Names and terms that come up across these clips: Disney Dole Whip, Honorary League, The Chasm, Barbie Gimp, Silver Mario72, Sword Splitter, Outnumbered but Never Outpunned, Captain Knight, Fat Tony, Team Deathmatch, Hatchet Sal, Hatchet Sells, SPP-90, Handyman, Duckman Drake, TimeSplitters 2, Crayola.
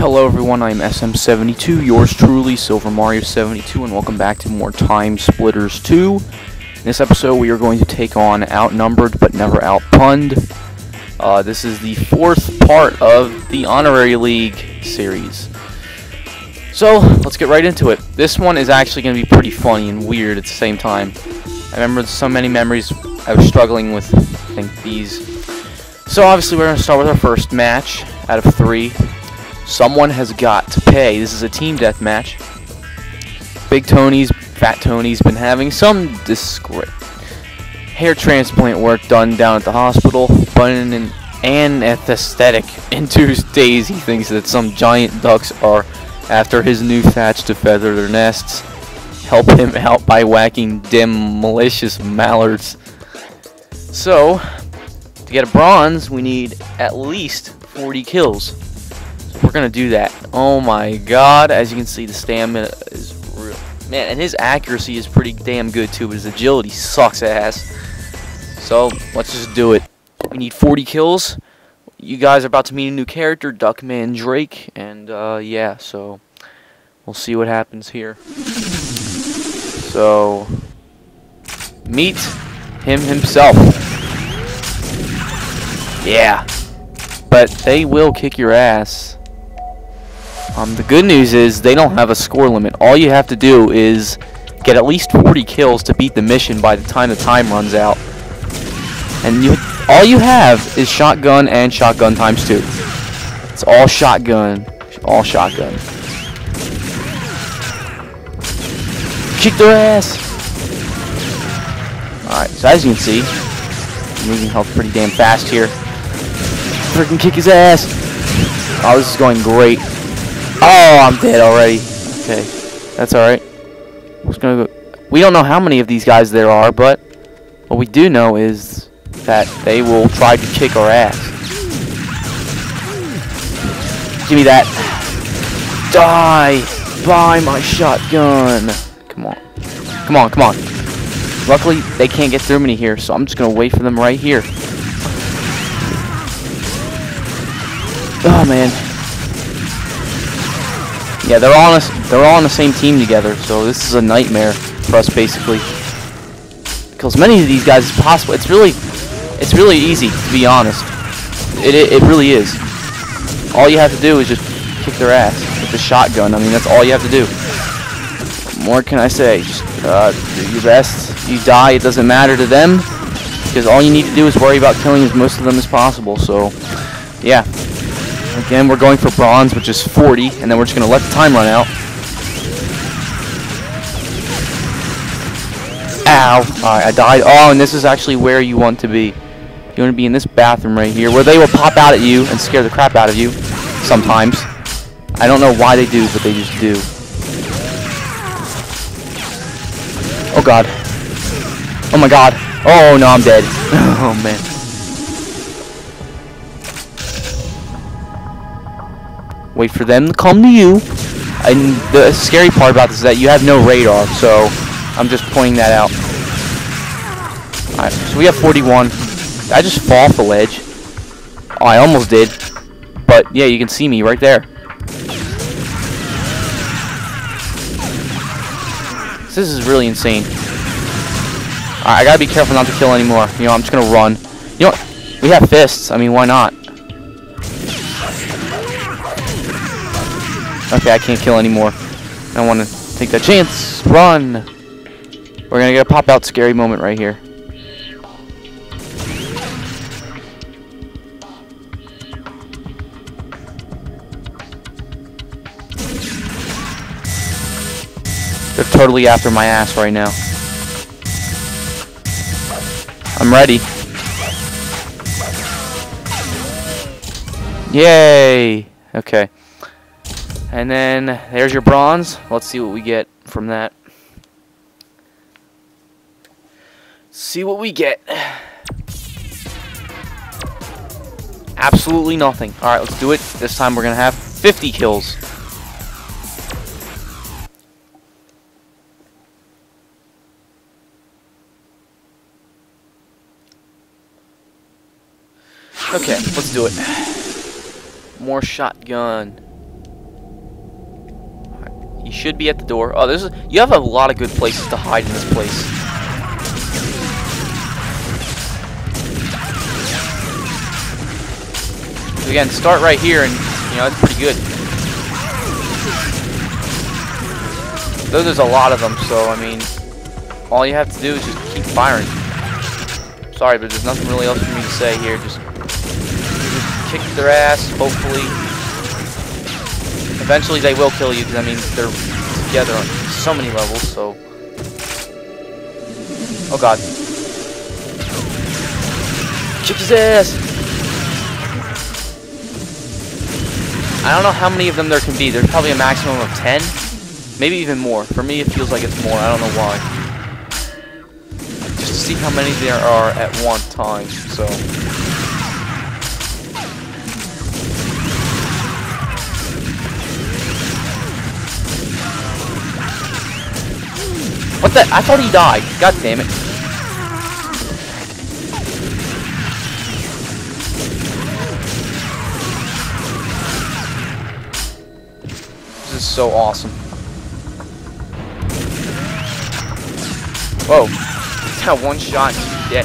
Hello everyone, I'm SM72, yours truly, Silver Mario72, and welcome back to more TimeSplitters 2. In this episode, we are going to take on Outnumbered but Never Outpunned. This is the fourth part of the Honorary League series. So, let's get right into it. This one is actually going to be pretty funny and weird at the same time. I remember so many memories I was struggling with, I think, these. So obviously we're going to start with our first match out of three. Someone has got to pay. This is a team death match. Big Tony's, Fat Tony's been having some hair transplant work done down at the hospital, but in an anesthetic-induced days, he thinks that some giant ducks are after his new thatch to feather their nests. Help him out by whacking dim, malicious mallards. So, to get a bronze, we need at least 40 kills. We're gonna do that. Oh my god, as you can see, the stamina is real. Man, and his accuracy is pretty damn good too, but his agility sucks ass. So, let's just do it. We need 40 kills. You guys are about to meet a new character, Duckman Drake, and yeah, so we'll see what happens here. So, meet him himself. Yeah. But they will kick your ass. The good news is they don't have a score limit. All you have to do is get at least 40 kills to beat the mission by the time runs out. And all you have is shotgun and shotgun ×2. It's all shotgun. All shotgun. Kick their ass! Alright, so as you can see, I'm losing health pretty damn fast here. Freaking kick his ass! Oh, this is going great. Oh, I'm dead already. Okay, that's alright. We don't know how many of these guys there are, but what we do know is that they will try to kick our ass. Give me that. Die by my shotgun. Come on. Come on, come on. Luckily, they can't get through me here, so I'm just going to wait for them right here. Oh, man. Yeah, they're all on the same team together, so this is a nightmare for us basically. Because many of these guys is possible. It's really easy, to be honest. It really is. All you have to do is just kick their ass with the shotgun. I mean, that's all you have to do. What more can I say? Just do your best. You die, it doesn't matter to them, because all you need to do is worry about killing as most of them as possible. So, yeah. Again, we're going for bronze, which is 40, and then we're just going to let the time run out. Ow. Alright, I died. Oh, and this is actually where you want to be. You want to be in this bathroom right here, where they will pop out at you and scare the crap out of you. Sometimes. I don't know why they do, but they just do. Oh, God. Oh, my God. Oh, no, I'm dead. Oh, man. Wait for them to come to you, and the scary part about this is that you have no radar, so I'm just pointing that out. Alright, so we have 41. Did I just fall off the ledge? Oh, I almost did, but yeah, you can see me right there. This is really insane. Alright, I gotta be careful not to kill anymore. You know, I'm just gonna run. You know what? We have fists, I mean, why not? Okay, I can't kill anymore. I don't want to take that chance. Run! We're going to get a pop-out scary moment right here. They're totally after my ass right now. I'm ready. Yay! Okay. And then, there's your bronze. Let's see what we get from that. See what we get. Absolutely nothing. Alright, let's do it. This time we're going to have 50 kills. Okay, let's do it. More shotgun. You should be at the door. Oh, there's you have a lot of good places to hide in this place. So again, start right here, and you know it's pretty good. Though there's a lot of them, so I mean, all you have to do is just keep firing. Sorry, but there's nothing really else for me to say here. Just kick their ass, hopefully. Eventually they will kill you, because I mean, they're together on so many levels, so... Oh god. Kick his ass! I don't know how many of them there can be. There's probably a maximum of 10. Maybe even more. For me, it feels like it's more. I don't know why. Just to see how many there are at one time, so... What the? I thought he died. God damn it. This is so awesome. Whoa. That one shot, yeah. I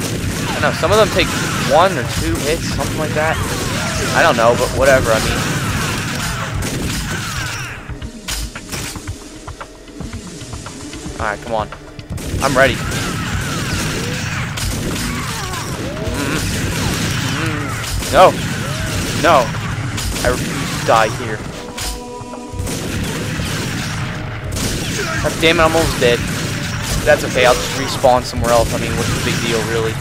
don't know, some of them take one or two hits, something like that. I don't know, but whatever, I mean. Alright, come on. I'm ready. No! No! I refuse to die here. Oh, damn it, I'm almost dead. That's okay, I'll just respawn somewhere else. I mean, what's the big deal, really?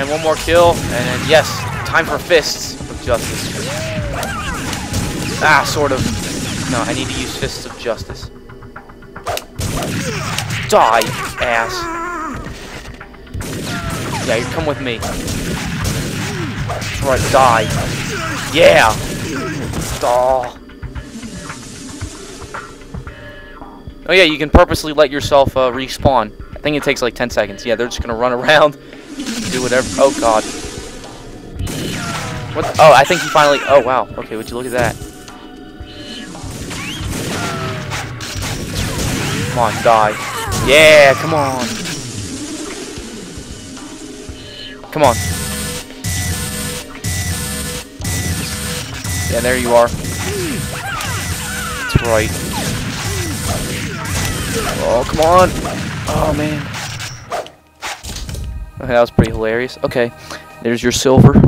And one more kill, and then, yes, time for fists. Justice. Ah, sort of. No, I need to use Fists of Justice. Die, ass. Yeah, you come with me. That's right, die. Yeah! Oh. Oh yeah, you can purposely let yourself respawn. I think it takes like 10 seconds. Yeah, they're just gonna run around, do whatever. Oh god. What the, oh, I think he finally... Oh, wow. Okay, would you look at that. Come on, die. Yeah, come on. Come on. Yeah, there you are. That's right. Oh, come on. Oh, man. Okay, that was pretty hilarious. Okay, there's your silver.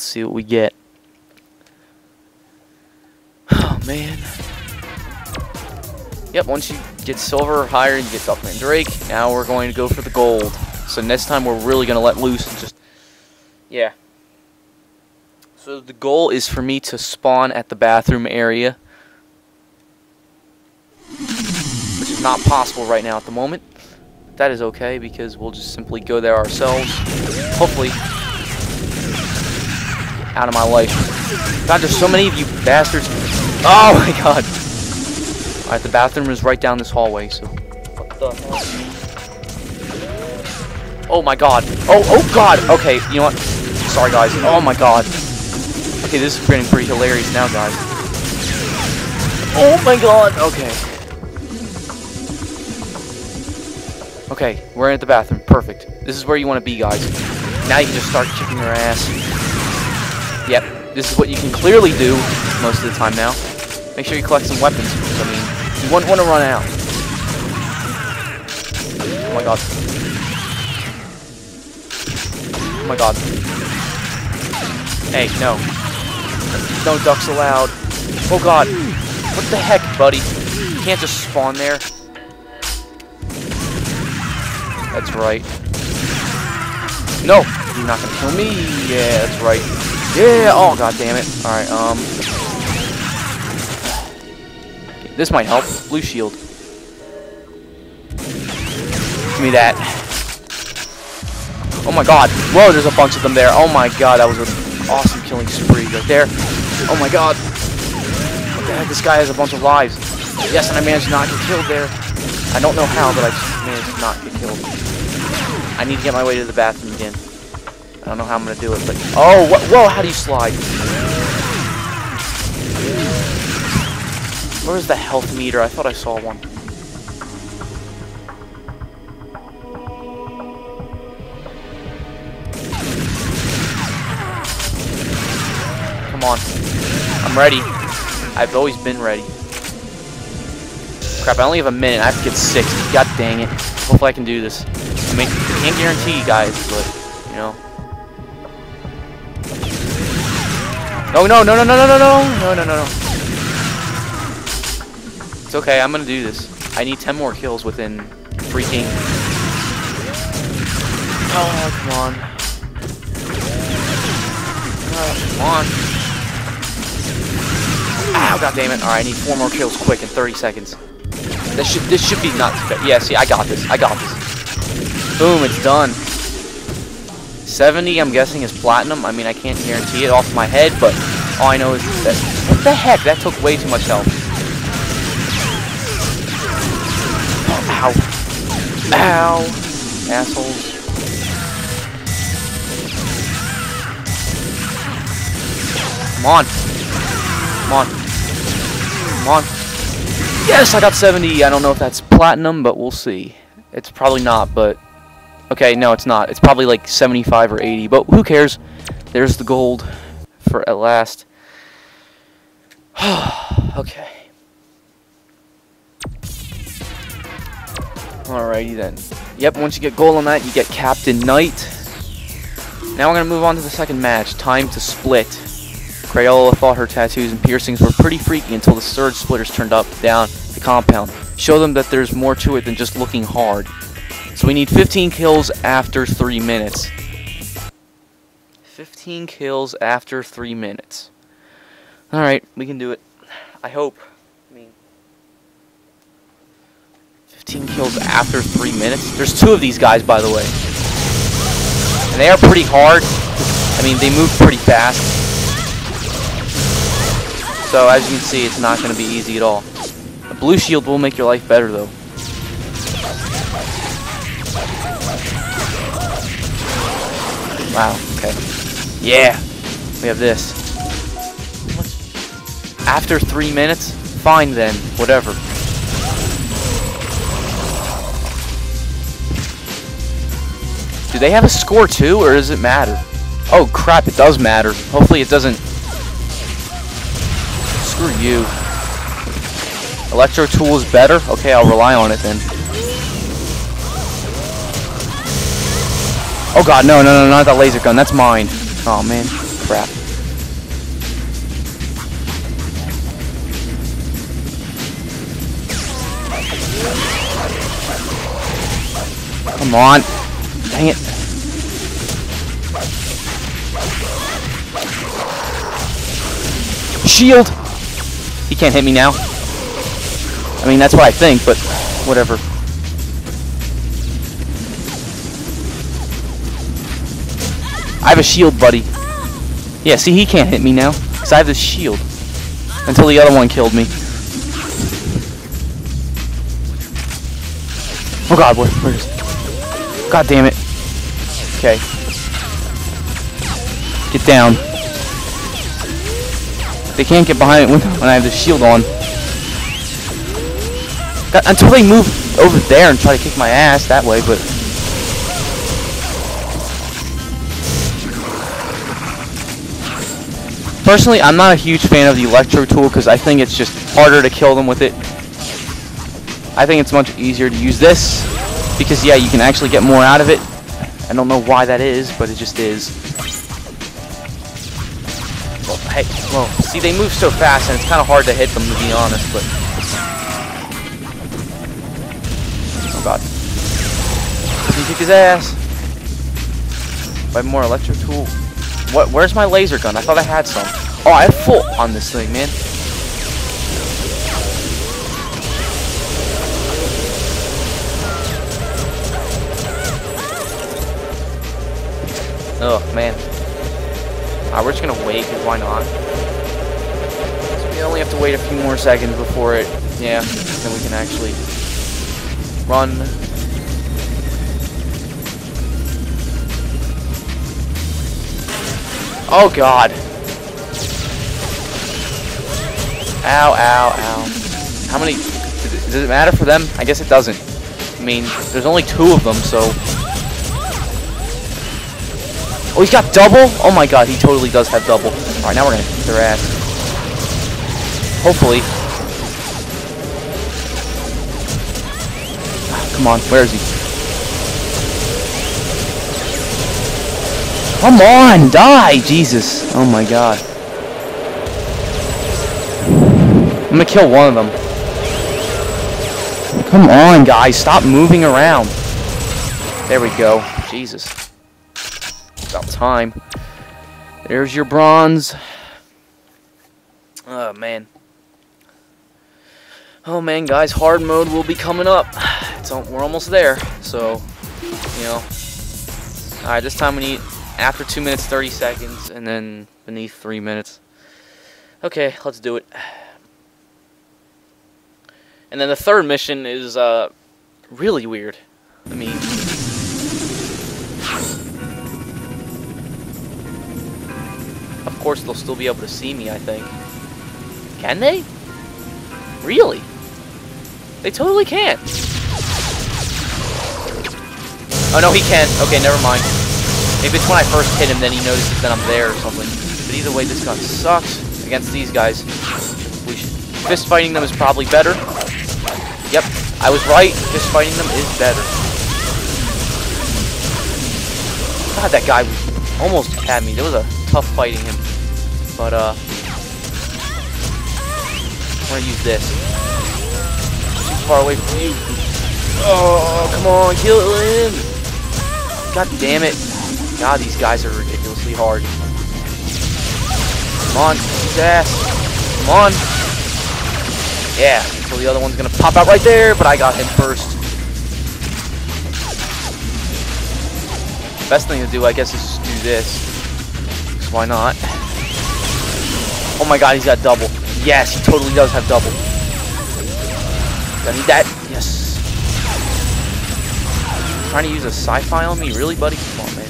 Let's see what we get. Oh man. Yep, once you get silver or higher and you get Duckman Drake, now we're going to go for the gold. So next time we're really going to let loose and just... Yeah. So the goal is for me to spawn at the bathroom area. Which is not possible right now at the moment. But that is okay because we'll just simply go there ourselves. Hopefully... out of my life. God, there's so many of you bastards. Oh my god. Alright, the bathroom is right down this hallway, so. What the hell? Oh my god. Oh, oh god. Okay, you know what? Sorry, guys. Oh my god. Okay, this is getting pretty hilarious now, guys. Oh my god. Okay. Okay, we're at the bathroom. Perfect. This is where you want to be, guys. Now you can just start kicking your ass. Yep, this is what you can clearly do most of the time now. Make sure you collect some weapons, because, I mean, you won't want to run out. Oh my god. Oh my god. Hey, no. No ducks allowed. Oh god. What the heck, buddy? You can't just spawn there. That's right. No! You're not gonna kill me! Yeah, that's right. Yeah, oh god damn it. Alright, okay, this might help. Blue shield. Give me that. Oh my god. Whoa, there's a bunch of them there. Oh my god, that was an awesome killing spree right there. Oh my god. What the heck, this guy has a bunch of lives. Yes, and I managed to not get killed there. I don't know how, but I just managed to not get killed. I need to get my way to the bathroom again. I don't know how I'm gonna do it, but oh, whoa! How do you slide? Where's the health meter? I thought I saw one. Come on, I'm ready. I've always been ready. Crap! I only have a minute. I have to get 60. God dang it! Hopefully I can do this. I mean, I can't guarantee you guys, but you know. Oh no no no no no no no no no no! It's okay. I'm gonna do this. I need 10 more kills within freaking. Oh come on! Oh, come on! Ow! God damn it! All right, I need 4 more kills quick in 30 seconds. This should be nuts. Yeah, see, I got this. I got this. Boom! It's done. 70, I'm guessing, is platinum. I mean, I can't guarantee it off my head, but all I know is that... What the heck? That took way too much health. Ow. Ow. Assholes. Come on. Come on. Come on. Yes, I got 70. I don't know if that's platinum, but we'll see. It's probably not, but... Okay, no, it's not. It's probably like 75 or 80, but who cares? There's the gold for at last. Okay. Alrighty then. Yep, once you get gold on that, you get Captain Knight. Now we're going to move on to the second match, Time to Split. Crayola thought her tattoos and piercings were pretty freaky until the Sword Splitters turned up down the compound. Show them that there's more to it than just looking hard. So we need 15 kills after 3 minutes. 15 kills after 3 minutes. Alright, we can do it. I hope. I mean, 15 kills after 3 minutes? There's 2 of these guys, by the way. And they are pretty hard. I mean, they move pretty fast. So, as you can see, it's not going to be easy at all. A blue shield will make your life better, though. Wow, okay. Yeah! We have this. After 3 minutes? Fine then, whatever. Do they have a score too, or does it matter? Oh crap, it does matter. Hopefully it doesn't... Screw you. Electro tool is better? Okay, I'll rely on it then. Oh god, no, no, no, not that laser gun, that's mine. Oh man, crap. Come on. Dang it. Shield! He can't hit me now. I mean, that's what I think, but whatever. I have a shield, buddy. Yeah, see, he can't hit me now, because I have this shield. Until the other one killed me. Oh god, where is it? God damn it. Okay. Get down. They can't get behind it when I have this shield on. God, until they move over there and try to kick my ass that way, but... Personally, I'm not a huge fan of the electro tool because I think it's just harder to kill them with it. I think it's much easier to use this because, yeah, you can actually get more out of it. I don't know why that is, but it just is. Well, hey, well, see, they move so fast and it's kind of hard to hit them, to be honest, but... Oh, God. He kicked his ass. Buy more electro tool. What? Where's my laser gun? I thought I had some. Oh, I have full on this thing, man. Oh, man. We're just gonna wait, because why not? So we only have to wait a few more seconds before it... Yeah, then we can actually... run... Oh god. Ow, ow, ow. How many? Does it matter for them? I guess it doesn't. I mean, there's only two of them, so... Oh, he's got double? Oh my god, he totally does have double. Alright, now we're gonna kick their ass. Hopefully. Come on, where is he? Come on, die! Jesus. Oh my god. I'm gonna kill one of them. Come on, guys. Stop moving around. There we go. Jesus. About time. There's your bronze. Oh, man. Oh, man, guys. Hard mode will be coming up. We're almost there, so, you know. Alright, this time we need after 2 minutes, 30 seconds, and then beneath 3 minutes. Okay, let's do it. And then the third mission is, really weird. I mean... Of course, they'll still be able to see me, I think. Can they? Really? They totally can't. Oh no, he can. Okay, never mind. If it's when I first hit him, then he notices that I'm there or something. But either way, this gun sucks against these guys. We should... Fist fighting them is probably better. Yep, I was right. Fist fighting them is better. God, that guy almost had me. There was a tough fighting him. But, I'm gonna use this. Too far away from you. Oh, come on, kill him! God damn it. God, these guys are ridiculously hard. Come on, his ass. Come on. Yeah, so the other one's gonna pop out right there, but I got him first. Best thing to do, I guess, is just do this. So why not? Oh my god, he's got double. Yes, he totally does have double. Do I need that? Yes. Trying to use a sci-fi on me? Really, buddy? Come on, man.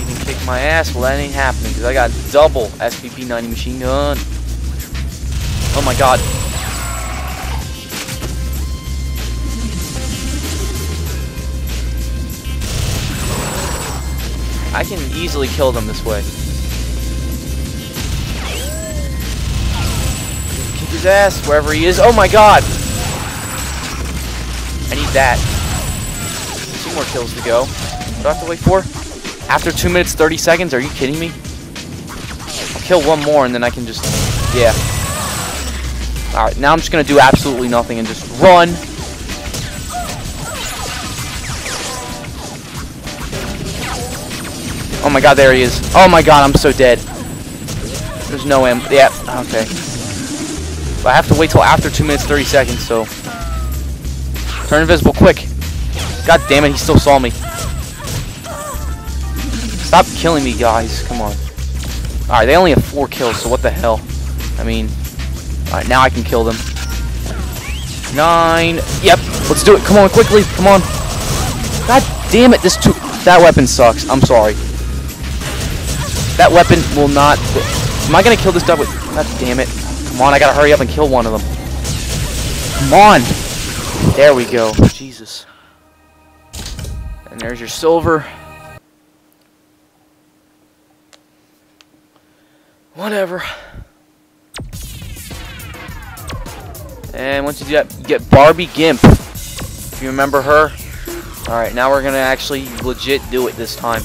You can kick my ass. Well, that ain't happening, because I got double SPP-90 machine gun. Oh, my God. I can easily kill them this way. His ass, wherever he is. Oh my god! I need that. 2 more kills to go. What do I have to wait for? After 2 minutes, 30 seconds? Are you kidding me? I'll kill one more and then I can just... Yeah. Alright, now I'm just gonna do absolutely nothing and just run. Oh my god, there he is. Oh my god, I'm so dead. There's no ammo. Yeah, okay. I have to wait till after 2 minutes 30 seconds, so... Turn invisible, quick! God damn it, he still saw me. Stop killing me, guys. Come on. Alright, they only have 4 kills, so what the hell? I mean... Alright, now I can kill them. 9... Yep, let's do it. Come on, quickly. Come on. God damn it, that weapon sucks. I'm sorry. That weapon will not... Am I gonna kill this duck with... God damn it. Come on, I gotta hurry up and kill one of them. Come on! There we go. Jesus. And there's your silver. Whatever. And once you do that, you get Barbie Gimp. If you remember her. Alright, now we're gonna actually legit do it this time.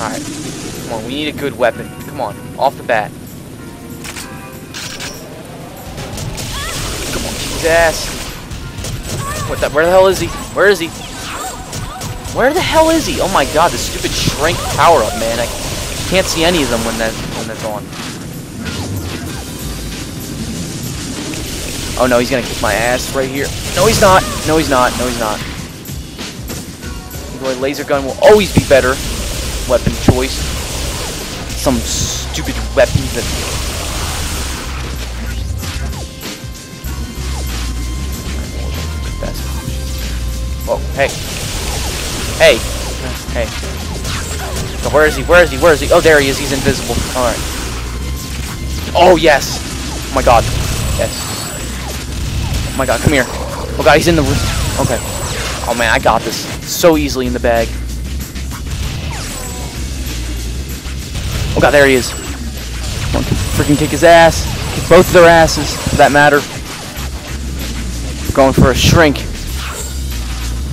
Alright, come on, we need a good weapon. Come on, off the bat. Come on, kick his ass. What the, where the hell is he? Where is he? Where the hell is he? Oh my god, this stupid shrink power-up, man. I can't see any of them when that's on. Oh no, he's gonna kick my ass right here. No, he's not. No, he's not. No, he's not. Laser gun will always be better. weapon choice. Some stupid weapons that... Whoa, hey. Hey. Hey. So where is he? Where is he? Where is he? Oh, there he is. He's invisible. Alright. Oh, yes. Oh, my God. Yes. Oh, my God. Come here. Oh, God. He's in the room. Okay. Oh, man. I got this. So easily in the bag. Oh, God. There he is. Come on. Freaking kick his ass. Kick both of their asses, for that matter. We're going for a shrink.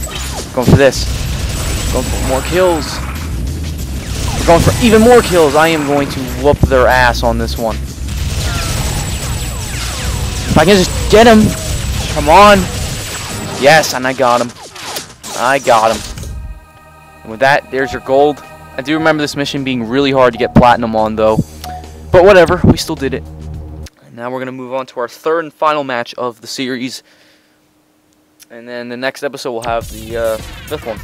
We're going for this. We're going for more kills. We're going for even more kills. I am going to whoop their ass on this one. If I can just get him. Come on. Yes, and I got him. I got him. And with that, there's your gold. I do remember this mission being really hard to get platinum on, though. But whatever, we still did it. And now we're going to move on to our third and final match of the series. And then the next episode we'll have the fifth one.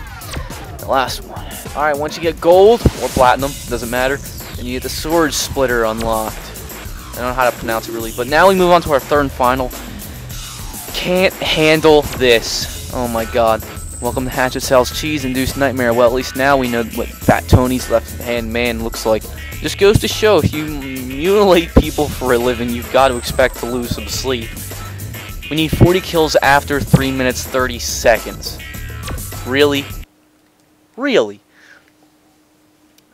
The last one. Alright, once you get gold, or platinum, doesn't matter, and you get the Sword Splitter unlocked. I don't know how to pronounce it really, but now we move on to our third and final. Can't handle this. Oh my God. Welcome to Hatchet Sells Cheese-Induced Nightmare. Well, at least now we know what Fat Tony's left-hand man looks like. Just goes to show, if you mutilate people for a living, you've got to expect to lose some sleep. We need 40 kills after 3 minutes 30 seconds. Really? Really?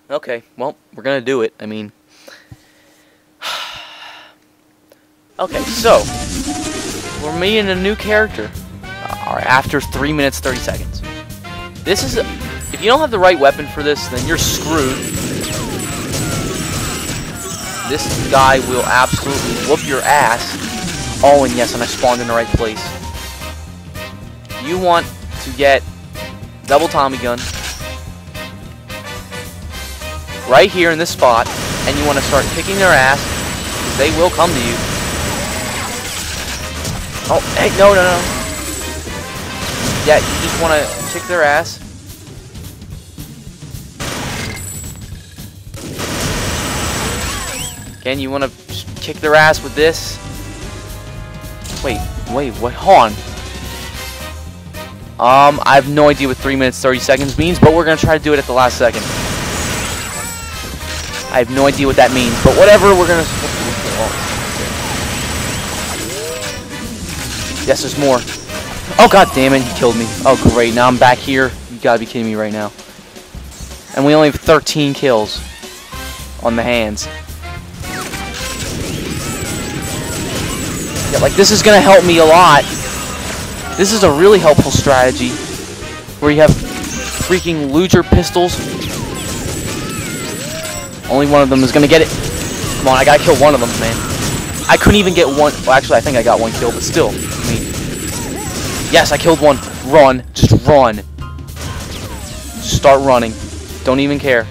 Okay, well, we're gonna do it. I mean... okay, so... we're meeting a new character. Alright, after 3 minutes 30 seconds. This is... if you don't have the right weapon for this, then you're screwed. This guy will absolutely whoop your ass. Oh, and yes, and I spawned in the right place. You want to get... double Tommy gun right here in this spot, and you want to start kicking their ass because they will come to you. Oh, hey, no, no, no. Yeah, you just want to kick their ass. Again, you want to kick their ass with this. Wait, wait, what? Hold on. I have no idea what 3 minutes 30 seconds means, but we're going to try to do it at the last second. I have no idea what that means, but whatever, we're going to... yes, there's more. Oh, God damn it, he killed me. Oh, great, now I'm back here. You got to be kidding me right now. And we only have 13 kills on the hands. Yeah, like, this is going to help me a lot. This is a really helpful strategy where you have freaking Luger pistols. Only one of them is going to get it. Come on, I got to kill one of them, man. I couldn't even get one. Well, actually, I think I got one kill, but still. I mean, yes, I killed one. Run. Just run. Just start running. Don't even care.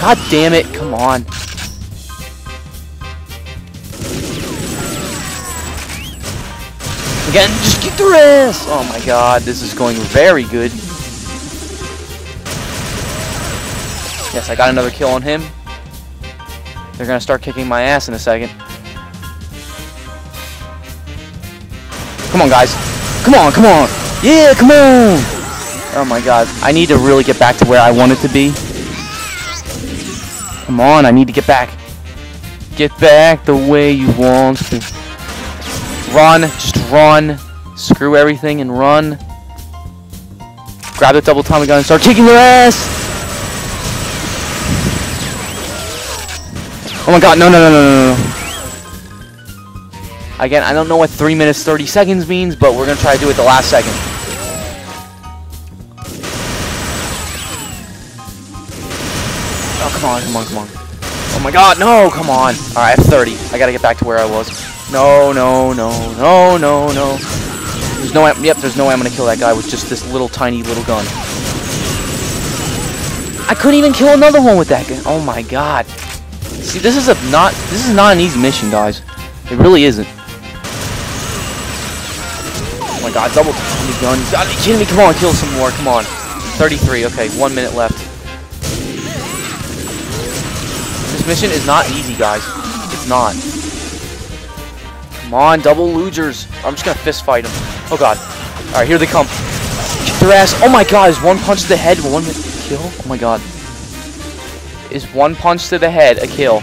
God damn it. Come on. Again, just kick their ass! Oh my God, this is going very good. Yes, I got another kill on him. They're gonna start kicking my ass in a second. Come on, guys. Come on, come on! Yeah, come on! Oh my God, I need to really get back to where I wanted to be. Come on, I need to get back. Get back the way you want to. Run, just run. Screw everything and run. Grab the double Tommy gun and start kicking their ass. Oh my God, no, no, no, no, no, no. Again, I don't know what 3 minutes 30 seconds means, but we're going to try to do it the last second. Oh, come on, come on, come on. Oh my God, no, come on. All right, I have 30. I got to get back to where I was. No, no, no, no, no, no. There's no way, yep, there's no way I'm gonna kill that guy with just this little tiny little gun. I couldn't even kill another one with that gun. Oh my God. See, this is a not an easy mission, guys. It really isn't. Oh my god, double the guns. Are you kidding me? Come on, kill some more. Come on. 33. Okay, 1 minute left. This mission is not easy, guys. It's not. Come on, double losers. I'm just gonna fist fight them. Oh god. Alright, here they come. Kick their ass. Oh my god, is one punch to the head one kill? Oh my god. Is one punch to the head a kill?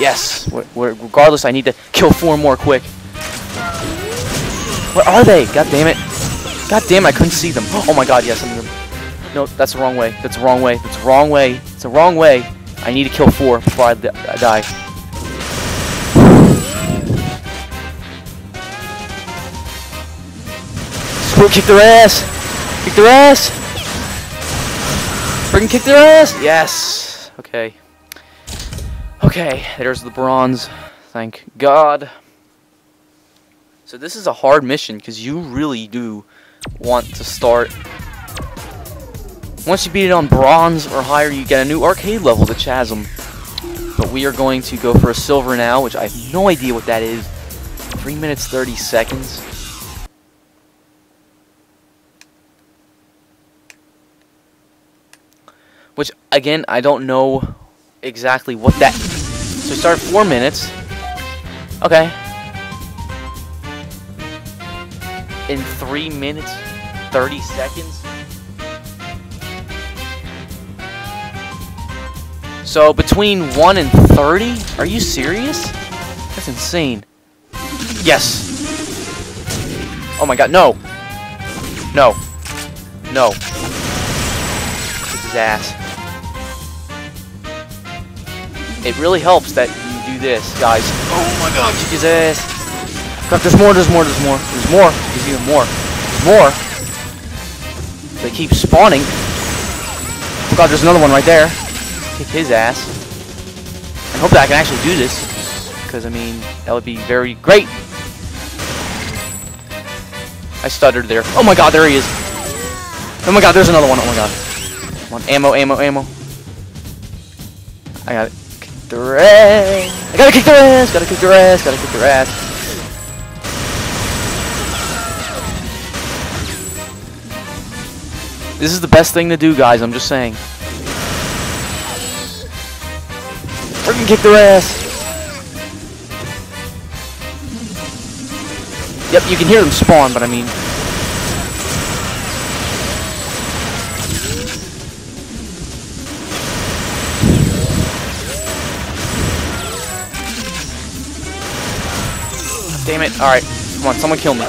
Yes. Regardless, I need to kill four more quick. Where are they? God damn it. God damn it, I couldn't see them. Oh my god, yes, I'm gonna... No, that's the wrong way. That's the wrong way. That's the wrong way. It's the wrong way. I need to kill four before I die. Squirt, kick their ass! Kick their ass! Freaking kick their ass! Yes! Okay. Okay, there's the bronze. Thank God. So this is a hard mission, because you really do want to start. Once you beat it on bronze or higher, you get a new arcade level, The Chasm. But we are going to go for a silver now, which I have no idea what that is. 3 minutes, 30 seconds. Which, again, I don't know exactly what that... So we start at 4 minutes. Okay. In 3 minutes, 30 seconds. So between 1 and 30? Are you serious? That's insane. Yes. Oh my god, no. No. No. Kick his ass. It really helps that you do this, guys. Oh my god, kick his ass. There's more, there's more, there's more, there's more, there's even more, there's more. They keep spawning. Oh god, there's another one right there. Kick his ass. I hope that I can actually do this, because I mean, that would be very great. I stuttered there. Oh my god, there he is. Oh my god, there's another one. Oh my god. Come on, ammo, ammo, ammo. I got it. Kick their ass. I gotta kick their ass, gotta kick their ass, gotta kick their ass. This is the best thing to do, guys, I'm just saying. We're gonna kick their ass! Yep, you can hear them spawn, but I mean... Damn it, alright. Come on, someone kill me.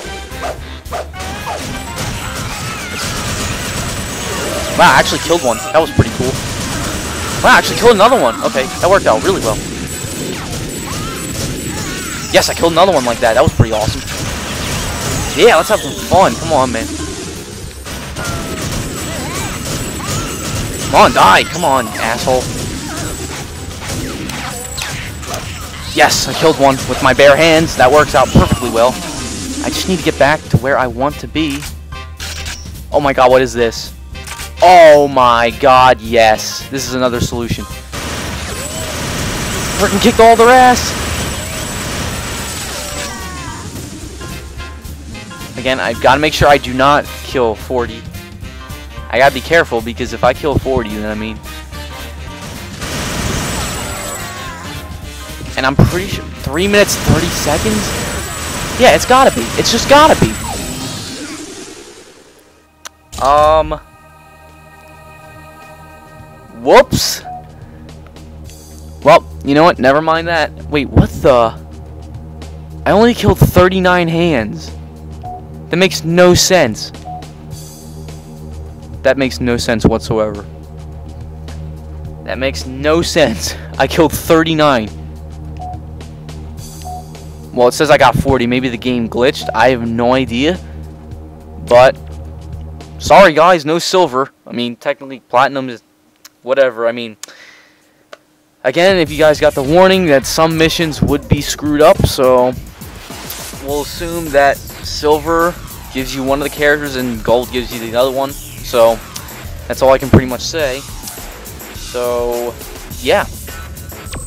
Wow, I actually killed one. That was pretty cool. Wow, I actually killed another one. Okay, that worked out really well. Yes, I killed another one like that. That was pretty awesome. Yeah, let's have some fun. Come on, man. Come on, die. Come on, asshole. Yes, I killed one with my bare hands. That works out perfectly well. I just need to get back to where I want to be. Oh my god, what is this? Oh my god, yes. This is another solution. Frickin' kicked all their ass! Again, I've got to make sure I do not kill 40. I gotta be careful, because if I kill 40, then I mean... And I'm pretty sure... 3 minutes, 30 seconds? Yeah, it's gotta be. It's just gotta be. Whoops. Well, you know what? Never mind that. Wait, what the? I only killed 39 hands. That makes no sense. That makes no sense whatsoever. That makes no sense. I killed 39. Well, it says I got 40. Maybe the game glitched. I have no idea. But, sorry guys, no silver. I mean, technically, platinum is... Whatever, I mean, again, if you guys got the warning that some missions would be screwed up, so we'll assume that silver gives you one of the characters and gold gives you the other one, so that's all I can pretty much say. So, yeah,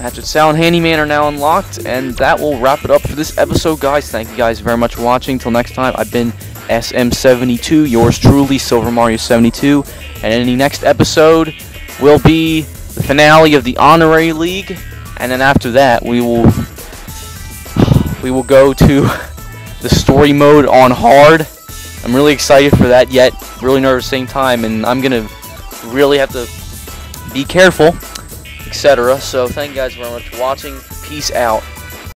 Hatchet Sal and Handyman are now unlocked, and that will wrap it up for this episode, guys. Thank you guys very much for watching. Till next time, I've been SM72, yours truly, Silver Mario72, and in the next episode will be the finale of the Honorary League, and then after that we will go to the story mode on hard. I'm really excited for that, yet really nervous at the same time, and I'm gonna really have to be careful, etc. So thank you guys very much for watching. Peace out.